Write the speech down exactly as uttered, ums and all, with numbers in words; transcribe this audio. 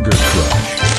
Burger Crush.